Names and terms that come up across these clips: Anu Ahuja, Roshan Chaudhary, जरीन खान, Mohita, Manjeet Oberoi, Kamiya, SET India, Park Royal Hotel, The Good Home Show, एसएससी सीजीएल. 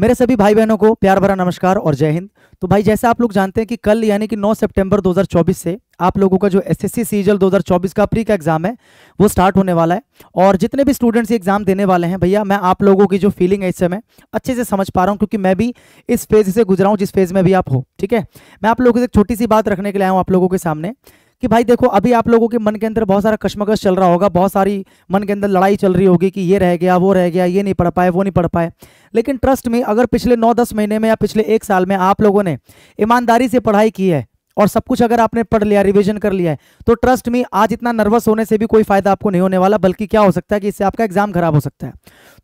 मेरे सभी भाई बहनों को प्यार भरा नमस्कार और जय हिंद। तो भाई जैसा आप लोग जानते हैं कि कल यानी कि 9 सितंबर 2024 से आप लोगों का जो एसएससी सीजीएल 2024 का प्री का एग्जाम है वो स्टार्ट होने वाला है। और जितने भी स्टूडेंट्स ये एग्जाम देने वाले हैं भैया, मैं आप लोगों की जो फीलिंग है इस समय अच्छे से समझ पा रहा हूँ, क्योंकि मैं भी इस फेज से गुजरा हूँ जिस फेज में भी आप हो। ठीक है, मैं आप लोगों से एक छोटी सी बात रखने के लिए आया हूँ आप लोगों के सामने कि भाई देखो, अभी आप लोगों के मन के अंदर बहुत सारा कश्मकश चल रहा होगा, बहुत सारी मन के अंदर लड़ाई चल रही होगी कि ये रह गया, वो रह गया, ये नहीं पढ़ पाए, वो नहीं पढ़ पाए। लेकिन ट्रस्ट में अगर पिछले 9-10 महीने में या पिछले एक साल में आप लोगों ने ईमानदारी से पढ़ाई की है और सब कुछ अगर आपने पढ़ लिया, रिवीजन कर लिया है, तो ट्रस्ट मी आज इतना नर्वस होने से भी कोई फायदा आपको नहीं होने वाला, बल्कि क्या हो सकता है कि इससे आपका एग्जाम खराब हो सकता है।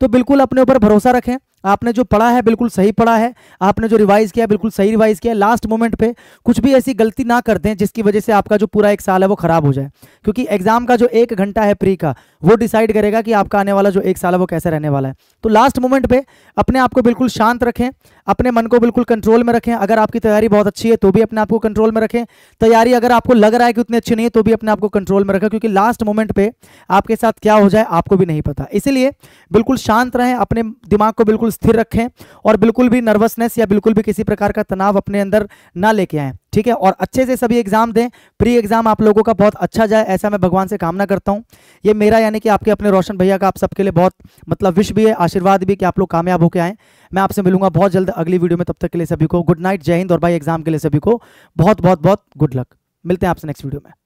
तो बिल्कुल अपने ऊपर भरोसा रखें, आपने जो पढ़ा है बिल्कुल सही पढ़ा है, आपने जो रिवाइज किया बिल्कुल सही रिवाइज किया। लास्ट मोमेंट पे कुछ भी ऐसी गलती ना कर दें जिसकी वजह से आपका जो पूरा एक साल है वो खराब हो जाए, क्योंकि एग्जाम का जो एक घंटा है प्री का वो डिसाइड करेगा कि आपका आने वाला जो एक साल है वो कैसा रहने वाला है। तो लास्ट मोमेंट पे अपने आप को बिल्कुल शांत रखें, अपने मन को बिल्कुल कंट्रोल में रखें। अगर आपकी तैयारी बहुत अच्छी है तो भी अपने आप को कंट्रोल में रखें, तैयारी अगर आपको लग रहा है कि उतनी अच्छी नहीं है तो भी अपने आप को कंट्रोल में रखें, क्योंकि लास्ट मोमेंट पे आपके साथ क्या हो जाए आपको भी नहीं पता। इसीलिए बिल्कुल शांत रहें, अपने दिमाग को बिल्कुल स्थिर रखें और बिल्कुल भी नर्वसनेस या बिल्कुल भी किसी प्रकार का तनाव अपने अंदर ना लेके आएं। ठीक है, और अच्छे से सभी एग्जाम दें, प्री एग्जाम आप लोगों का बहुत अच्छा जाए ऐसा मैं भगवान से कामना करता हूं। ये मेरा यानी कि आपके अपने रोशन भैया का आप सबके लिए बहुत मतलब विश भी है, आशीर्वाद भी, कि आप लोग कामयाब होकर आएँ। मैं आपसे मिलूंगा बहुत जल्द अगली वीडियो में, तब तक के लिए सभी को गुड नाइट, जय हिंद। और भाई एग्जाम के लिए सभी को बहुत बहुत गुड लक। मिलते हैं आपसे नेक्स्ट वीडियो में।